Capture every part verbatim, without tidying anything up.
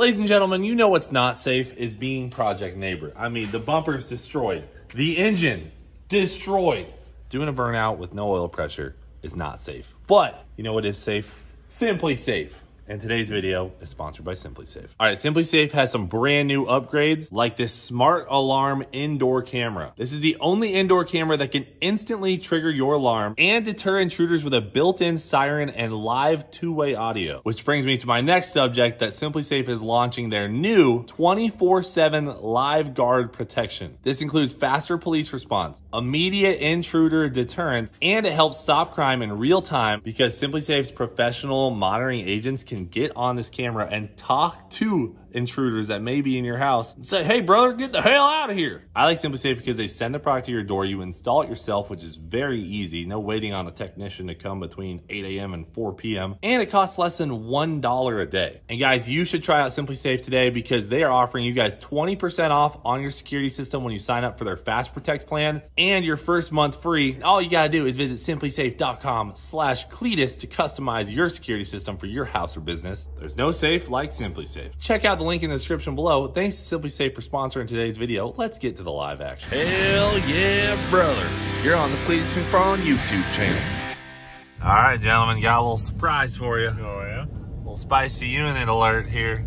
Ladies and gentlemen, you know what's not safe is being Project Neighbor. I mean, the bumper's destroyed. The engine destroyed. Doing a burnout with no oil pressure is not safe. But you know what is safe? SimpliSafe. And today's video is sponsored by SimpliSafe. All right, SimpliSafe has some brand new upgrades like this smart alarm indoor camera. This is the only indoor camera that can instantly trigger your alarm and deter intruders with a built-in siren and live two-way audio. Which brings me to my next subject, that SimpliSafe is launching their new twenty-four seven live guard protection. This includes faster police response, immediate intruder deterrence, and it helps stop crime in real time because SimpliSafe's professional monitoring agents can get on this camera and talk to intruders that may be in your house and say, hey brother, get the hell out of here. I like SimpliSafe because they send the product to your door, you install it yourself, which is very easy. No waiting on a technician to come between eight A M and four P M And it costs less than one dollar a day. And guys, you should try out SimpliSafe today because they are offering you guys twenty percent off on your security system when you sign up for their Fast Protect plan and your first month free. All you gotta do is visit simplisafe dot com slash Cleetus to customize your security system for your house or business. There's no safe like SimpliSafe. Check out the link in the description below. Thanks to SimpliSafe for sponsoring today's video. Let's get to the live action. Hell yeah, brother. You're on the Cleetus McFarland YouTube channel. All right, gentlemen, got a little surprise for you. Oh, yeah? A little spicy unit alert here.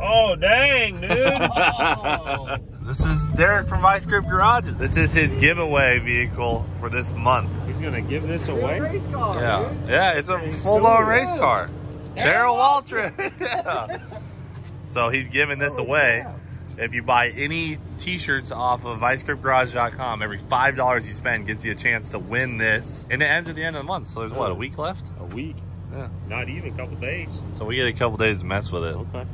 Oh, dang, dude. Oh. This is Derek from ViceGripGarage. This is his giveaway vehicle for this month. He's going to give this away? It's a race car, yeah. Dude. Yeah, it's a full-on race car. Daryl Waltrip. Yeah. So he's giving this oh, away. Yeah. If you buy any t-shirts off of vice grip garage dot com, every five dollars you spend gets you a chance to win this. And it ends at the end of the month. So there's, oh, what, a week left? A week. Yeah. Not even, a couple days. So we get a couple days to mess with it. Okay.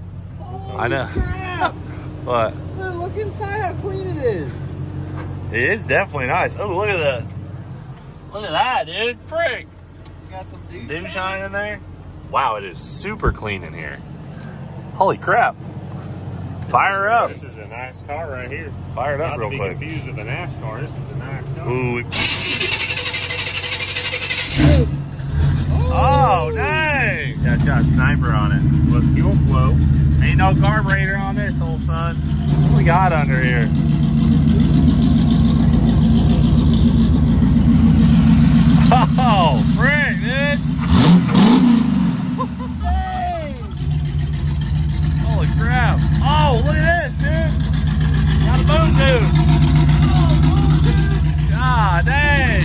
Holy I know. Crap. What? Man, look inside how clean it is. It is definitely nice. Oh, look at that. Look at that, dude. Frick. Got some dew shine. shine in there. Wow, it is super clean in here. Holy crap. Fire her up. This is a nice car right here. Fire it up real quick. Not to be confused with a NASCAR. This is a nice car. Ooh. Oh, dang. That's got a sniper on it. With fuel flow. Ain't no carburetor on this, old son. What do we got under here? Oh, frick, dude. Holy crap. Oh, look at this, dude. Got a boom tube. Oh, boom tube. God dang.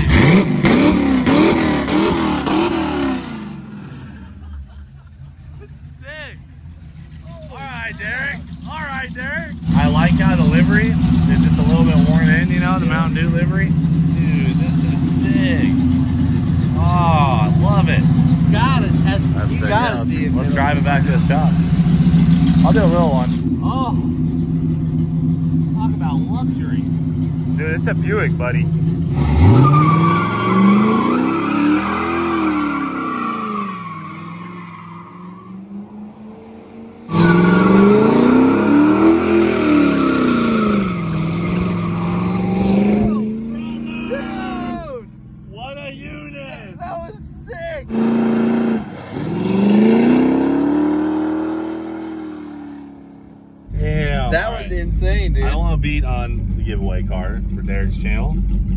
Sick. All right, Derek. All right, Derek. I like how the livery is just a little bit worn in, you know, the yeah. Mountain Dew livery. Dude, this is sick. Oh, I love it. You got it. That's, That's you sick. Gotta yeah, see it. Let's drive it back to the shop. I'll do a real one. Oh, talk about luxury. Dude, it's a Buick, buddy. Dude! What a unit! That, that was sick! Insane, dude. I don't want to beat on the giveaway car for Derek's channel,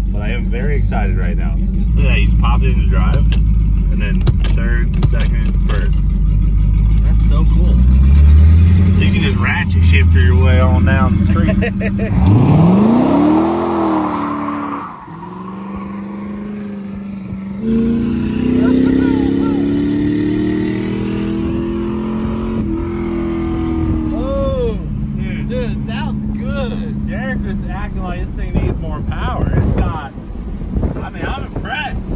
but I am very excited right now. So just look at that, you just pop it into drive, and then third, second, first. That's so cool. So you can just ratchet shifter your way on down the street. Acting like this thing needs more power. It's got, I mean, I'm impressed.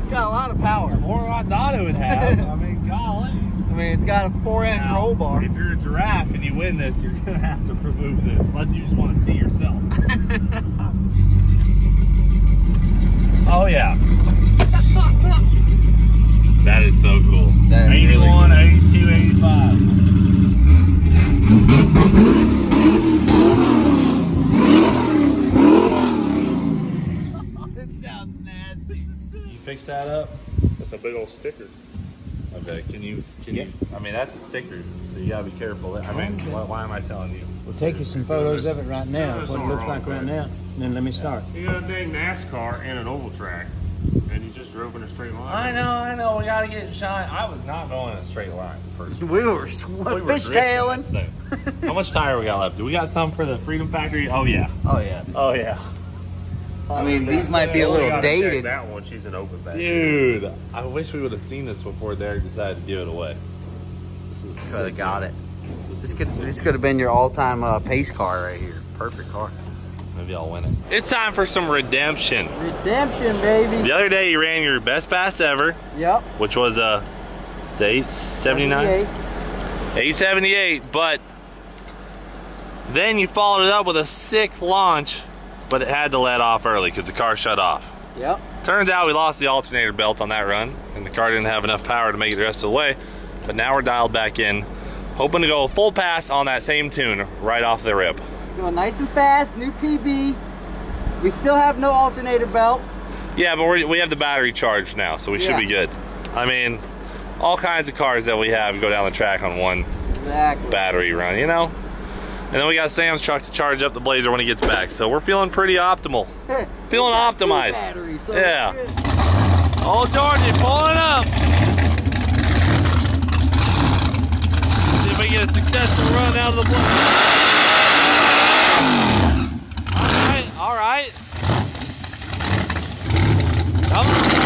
It's got a lot of power. More than I thought it would have. I mean, golly. I mean, it's got a four-inch roll bar. If you're a giraffe and you win this, you're going to have to remove this. Unless you just want to see yourself. Oh, yeah. That is so cool. That is eighty-one, really cool. eighty-two, eighty-five. Fix that up. That's a big old sticker. Okay, can you, can yeah. you, I mean, that's a sticker, so you gotta be careful. I mean, why, why am I telling you? We'll take you some photos of it right now, what it looks like right now, and then let me start. You got a dang NASCAR and an oval track, and you just drove in a straight line. I know, I know, we gotta get shine. I was not going in a straight line first. We were, we were fish tailing. How much tire we got left? Do we got some for the Freedom Factory? Oh yeah. Oh yeah. Oh yeah. I mean, these might be a little dated. That one, she's an open bag. Dude, I wish we would have seen this before Derek decided to give it away. Could have got it. This could this could have been your all-time uh, pace car right here. Perfect car. Maybe I'll win it. It's time for some redemption. Redemption, baby. The other day you ran your best pass ever. Yep. Which was uh, the eight seventy-nine. eight seventy-eight, but then you followed it up with a sick launch. But it had to let off early because the car shut off. Yep. Turns out we lost the alternator belt on that run and the car didn't have enough power to make it the rest of the way. But now we're dialed back in, hoping to go full pass on that same tune right off the rip. Going nice and fast, new P B. We still have no alternator belt. Yeah, but we're, we have the battery charged now, so we yeah. should be good. I mean, all kinds of cars that we have go down the track on one exactly. battery run, you know? And then we got Sam's truck to charge up the Blazer when he gets back. So we're feeling pretty optimal. Feeling optimized. Battery, so yeah. Oh, George, you're pulling up. See if we get a successful run out of the Blazer. All right, all right. That was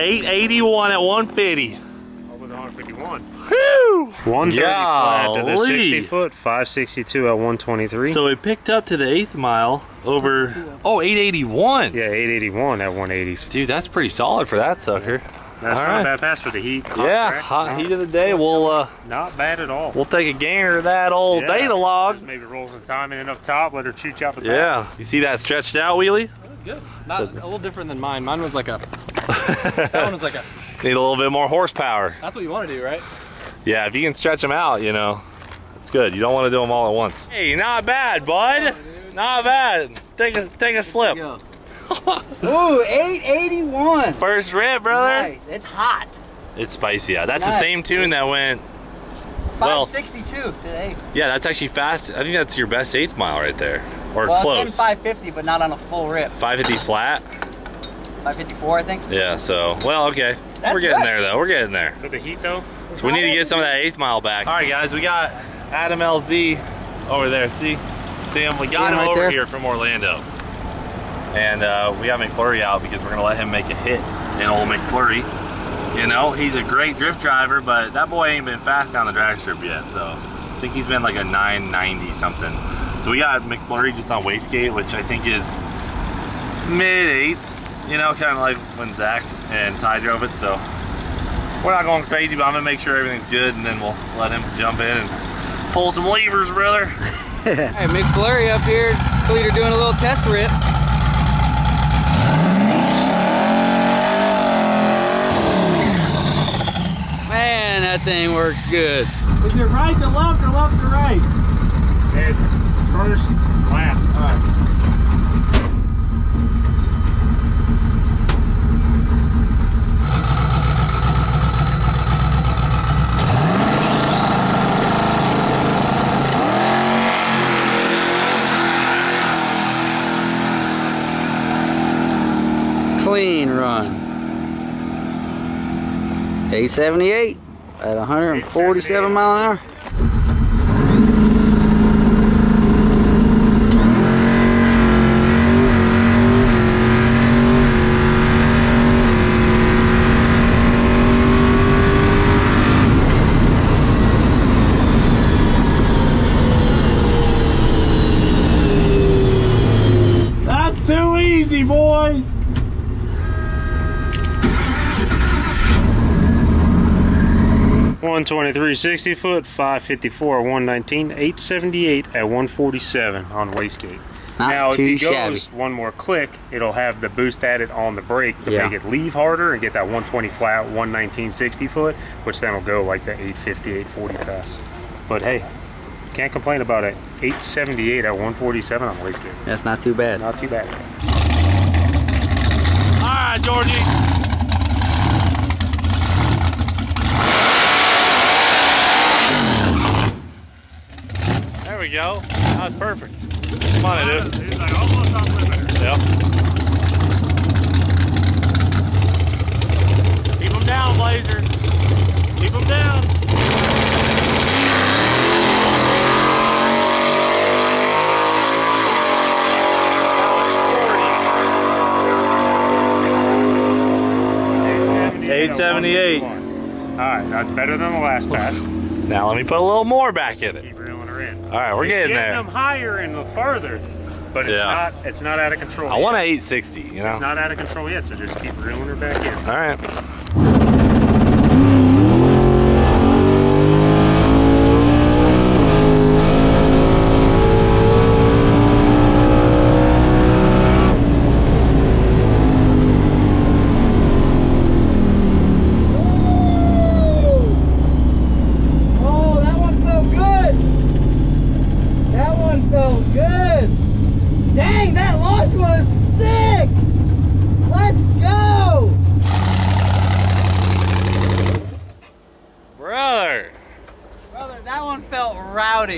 eight eighty-one at one fifty. I was one fifty-one. Whew! one thirty flat to the sixty foot, five sixty-two at one twenty-three. So it picked up to the eighth mile over, oh, eight eighty-one. Yeah, eight eighty-one at one eighty. Dude, that's pretty solid for that sucker. That's all not right. a bad pass for the heat. Hot yeah, track. hot not, heat of the day. We'll uh, not bad at all. We'll take a ganger of that old yeah, data log. Maybe roll some time in and up top. Let her chew chop it. Yeah, back. You see that stretched out wheelie? That was good. Not a little different than mine. Mine was like a. That one was like a. Need a little bit more horsepower. That's what you want to do, right? Yeah, if you can stretch them out, you know, it's good. You don't want to do them all at once. Hey, not bad, bud. Oh, not bad. Take a take a slip. Ooh, eight eighty-one. First rip, brother. Nice. It's hot. It's spicy out. That's nice. The same tune that went five sixty-two well, today. Yeah, that's actually fast. I think that's your best eighth mile right there, or well, close. It's five fifty, but not on a full rip. five fifty flat. five fifty-four, I think. Yeah. So, well, okay. That's We're getting good. there though. We're getting there. For the heat though. So it's we need to get some of that eighth mile back. All right, guys. We got Adam L Z over there. See, see him. We see got him, him right over there? here from Orlando. And uh, we got McFlurry out because we're gonna let him make a hit in old McFlurry. You know, he's a great drift driver, but that boy ain't been fast down the drag strip yet. So I think he's been like a nine ninety something. So we got McFlurry just on wastegate, which I think is mid eights. You know, kind of like when Zach and Ty drove it. So we're not going crazy, but I'm gonna make sure everything's good, and then we'll let him jump in and pull some levers, brother. All right, McFlurry up here, Cleeter doing a little test rip. Man, that thing works good. Is it right to left or left to right? It's first, last. All right. Clean run. eight seventy-eight at one forty-seven mile an hour. That's too easy, boys. one twenty-three, sixty foot, five fifty-four, one nineteen, eight seventy-eight at one forty-seven on wastegate. Not now, if he goes shabby. one more click, it'll have the boost added on the brake to yeah. make it leave harder and get that one twenty flat, one nineteen, sixty foot, which then will go like the eight fifty, eight forty pass. But hey, Can't complain about it. eight seventy-eight at one forty-seven on waste gear. That's not too bad. Not too bad. All right, Georgie. There we go. That was perfect. Come on, it is. He's like almost on limiter. Yep. Keep him down, Blazer. Keep him down. eight seventy-eight. eight seventy-eight. All right, that's better than the last pass. Now let me put a little more back in it. All right, we're getting, getting there. Getting them higher and the farther, but it's yeah. not it's not out of control. I yet. want an eight sixty, you know. It's not out of control yet, so just keep reeling her back in. All right.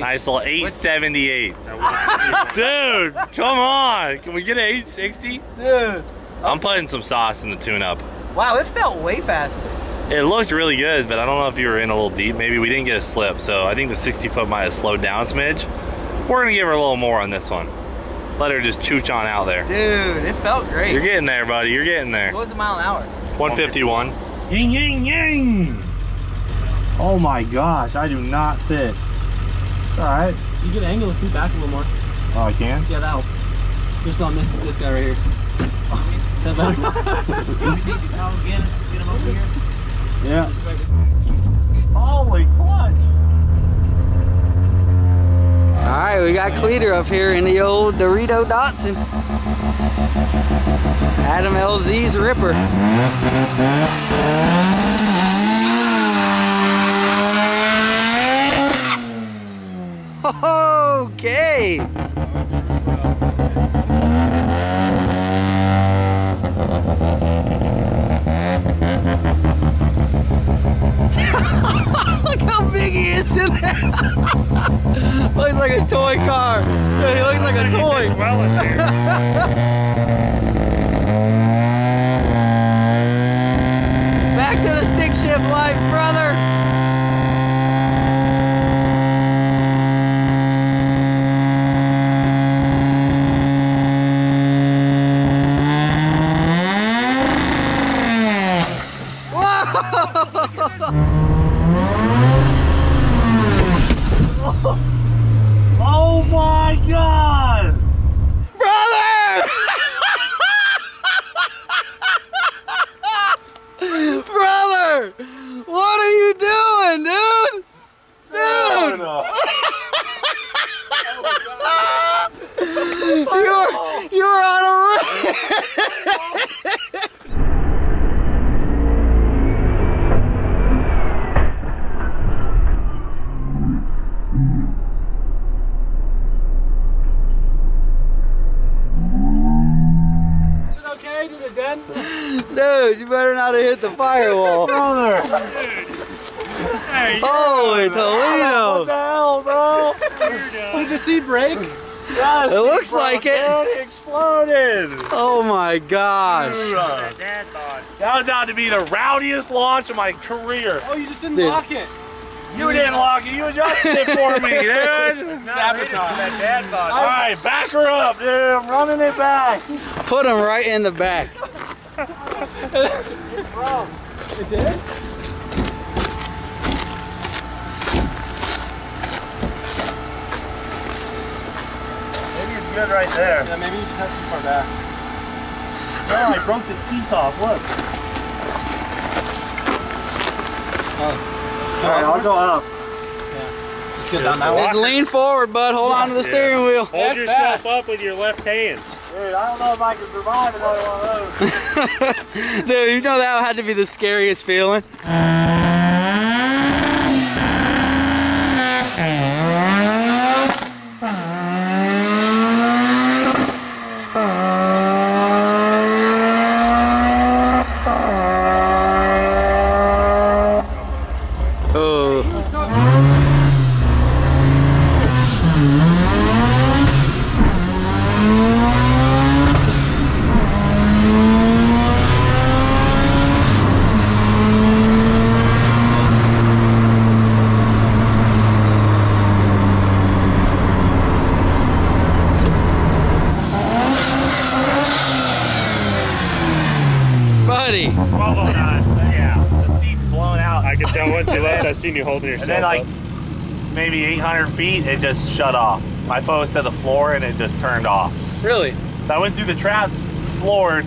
Nice little eight seventy-eight. Dude, come on. Can we get an eight sixty? Dude. I'm putting some sauce in the tune-up. Wow, it felt way faster. It looked really good, but I don't know if you were in a little deep. Maybe we didn't get a slip, so I think the sixty-foot might have slowed down a smidge. We're going to give her a little more on this one. Let her just chooch on out there. Dude, it felt great. You're getting there, buddy. You're getting there. What was the mile an hour? one fifty-one. Ying, ying, ying. Oh, my gosh. I do not fit. All right. You can angle the seat back a little more. Oh, I can? Yeah, that helps. Just on this this guy right here. Yeah. Holy clutch! All right, we got Cleetus up here in the old Dorito Dotson. Adam L Z's Ripper. Okay. Look how big he is in there. Looks like a toy car. He looks like a toy. He fits well in there. Back to the stick shift life, brother. Dude, you better not have hit the firewall. Brother. Dude. Hey, Holy Toledo. What the hell, bro? Did the seat break? Yeah, the it looks like it. It exploded. Oh my gosh. Dude. That was about to be the rowdiest launch of my career. Oh, you just didn't dude. lock it. You didn't lock it. You adjusted it for me, dude. Sabotage. That dad bod. All right, back her up, dude. I'm running it back. Put him right in the back. Bro, it did? Maybe it's good right there. Yeah, maybe you just have too far back. No, I broke the teeth off, look. Oh. Alright, I'll go up. Yeah. It's good down that way. Just lean forward, bud. Hold yeah, on to the yeah. steering wheel. Hold That's yourself fast. up with your left hand. Dude, I don't know if I can survive another one of those. Dude, you know that had to be the scariest feeling. I seen you holding yourself up. And then like up. maybe eight hundred feet, it just shut off. My phone was to the floor and it just turned off. Really? So I went through the traps, floored,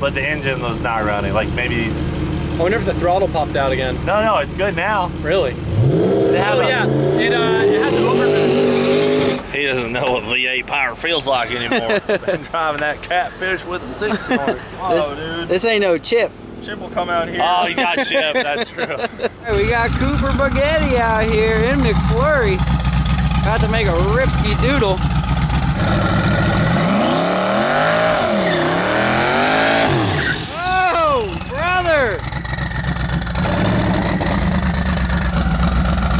but the engine was not running. Like maybe. I wonder if the throttle popped out again. No, no, it's good now. Really? Oh yeah, it uh, it has an overboost. He doesn't know what V eight power feels like anymore. Been driving that catfish with a six snorter. Oh, dude. This ain't no Chip. Chip will come out here. Oh, you got Chip. That's true. We got Cooper Bagetti out here in McFlurry. About to make a ripsky doodle.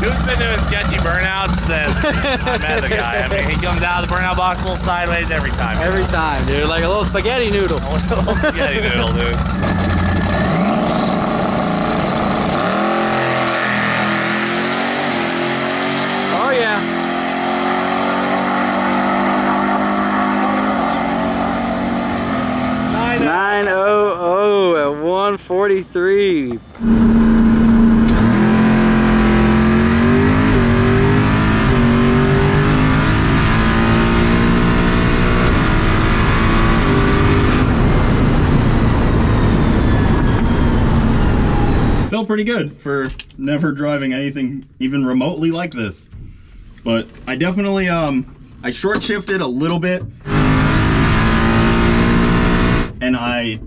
Dude's been doing sketchy burnouts since I met the guy. I mean, he comes out of the burnout box a little sideways every time. Every time, dude. Like a little spaghetti noodle. A little spaghetti noodle, dude. Oh, yeah. nine hundred at one forty-three. Pretty good for never driving anything even remotely like this, but I definitely um I short shifted a little bit, and I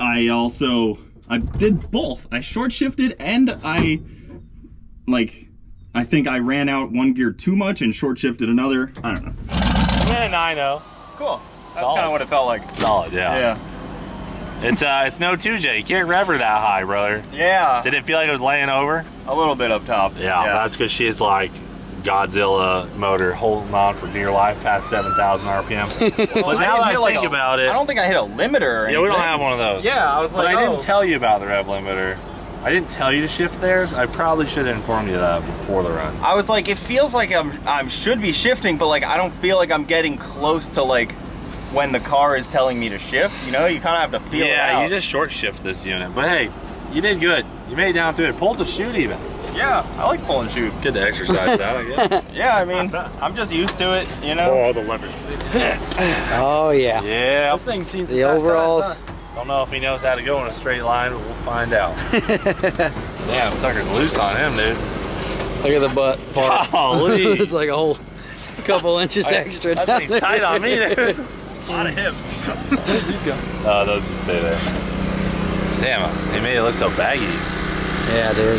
I also I did both. I short shifted and I like I think I ran out one gear too much and short shifted another. I don't know. Yeah, nine oh. Cool. That's kind of what it felt like. Solid. Yeah. Yeah. It's uh, it's no two J. You can't rev her that high, brother. Yeah. Did it feel like it was laying over? A little bit up top. Yeah, yeah. That's because she's like Godzilla motor, holding on for dear life past seven thousand R P M. Well, but now that I think like a, about it, I don't think I hit a limiter. Or anything. Yeah, we don't have one of those. Yeah, I was like, but I oh. didn't tell you about the rev limiter. I didn't tell you to shift theirs. I probably should have informed you of that before the run. I was like, it feels like I'm I should be shifting, but like I don't feel like I'm getting close to like. When the car is telling me to shift, you know, you kind of have to feel yeah, it out. Yeah, you just short shift this unit. But hey, you did good. You made it down through it. Pulled the chute even. Yeah, I like pulling chutes. Good to exercise that, I guess. Yeah, I mean, I'm just used to it, you know. Oh, the levers. Oh, yeah. Yeah. This thing seems the overalls. Don't know if he knows how to go in a straight line, but we'll find out. Damn, sucker's loose on him, dude. Look at the butt part. Holy. It's like a whole couple inches I, extra. That's pretty tight on me, dude. A lot of hips. Where's these going? Oh, those just stay there. Damn, they made it look so baggy. Yeah, they're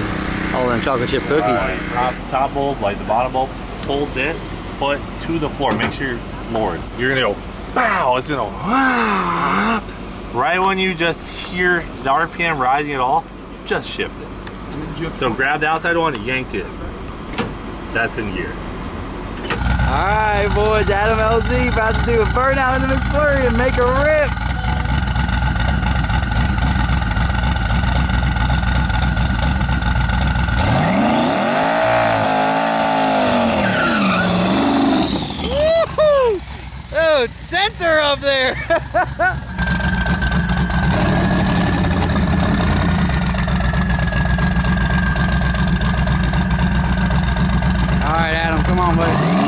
all them chocolate chip cookies. Right, top, top bulb, like the bottom bulb, pull this foot to the floor. Make sure you're floored. You're gonna go, bow, it's gonna whop. Right when you just hear the R P M rising at all, just shift it. So grab the outside one and yank it. That's in gear. Alright boys, Adam L Z about to do a burnout in the McFlurry and make a rip. Woohoo! Oh, it's center up there! Alright Adam, come on buddy.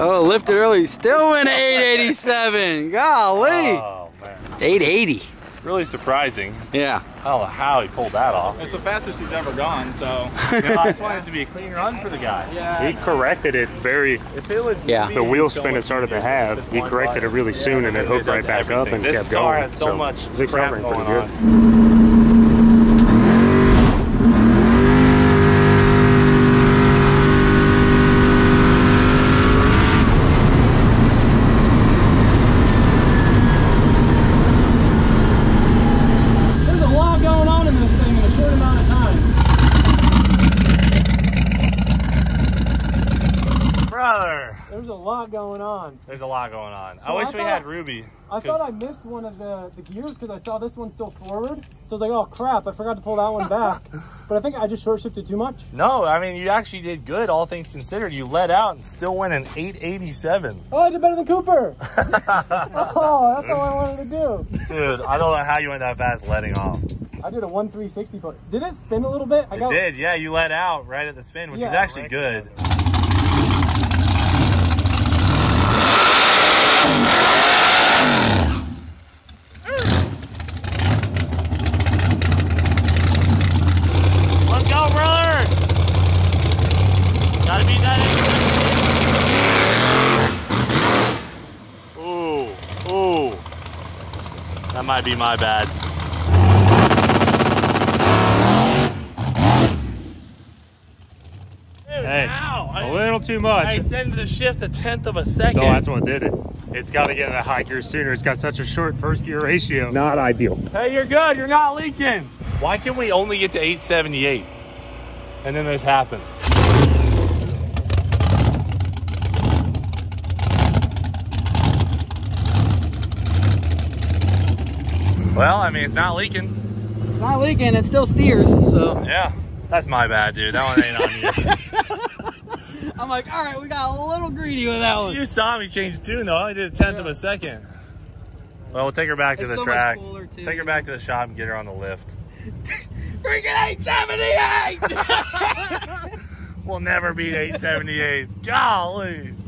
Oh, lifted early, still went eight eighty-seven. Golly. Oh, man. eight eighty. Really surprising. Yeah. I don't know how he pulled that off. It's the fastest he's ever gone, so. You know, I just wanted it to be a clean run for the guy. Yeah. He corrected it very. If it would yeah. The wheel spin it started to have. He corrected it really soon, yeah, and it hooked right back everything. up and this kept going. Car has so, so much six crap going pretty good. On. there's a lot going on. There's a lot going on. So I wish I we had Ruby. I thought I missed one of the, the gears because I saw this one still forward. So I was like, oh crap, I forgot to pull that one back. But I think I just short shifted too much. No, I mean, you actually did good, all things considered. You let out and still went an eight eighty-seven. Oh, I did better than Cooper. Oh, that's all I wanted to do. Dude, I don't know how you went that fast letting off. I did a one three sixty. Did it spin a little bit? I it got... did, yeah. You let out right at the spin, which yeah, is actually right good. There. Might be my bad. Dude, hey, ow. a I, little too much. I extended the shift a tenth of a second. No, that's what did it. It's got to get in a high gear sooner. It's got such a short first gear ratio. Not ideal. Hey, you're good. You're not leaking. Why can we only get to eight seventy-eight? And then this happens. Well, I mean, it's not leaking. It's not leaking. It still steers, so. Yeah, that's my bad, dude. That one ain't on you. I'm like, all right, we got a little greedy with that one. You saw me change tune, though. I only did a tenth yeah. of a second. Well, we'll take her back to it's the so track. Cooler, take her back to the shop and get her on the lift. Freaking eight seventy-eight! We'll never beat eight seventy-eight. Golly.